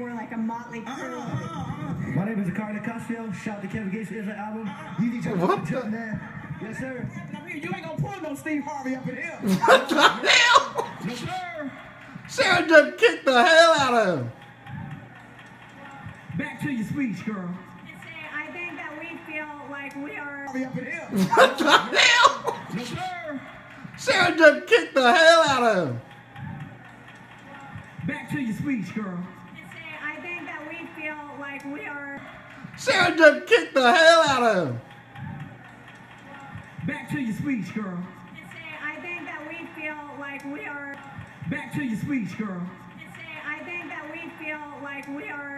We're like a motley crew. My name is Carla Costello. Shout to Kevin Gates for his album. You need to what the? Yes, sir. You ain't gonna pull no Steve Harvey up in here. What the hell? No, sir. Sarah just kicked the hell out of him. Back to your speech, girl. I think that we feel like we are. Up in here. What the hell? No, sir. Sarah just kicked the hell out of him. Back to your speech, girl. I think that we feel like we are. Sarah just kicked the hell out of him. Back to your speech, girl. I think that we feel like we are. Back to your speech, girl. I think that we feel like we are.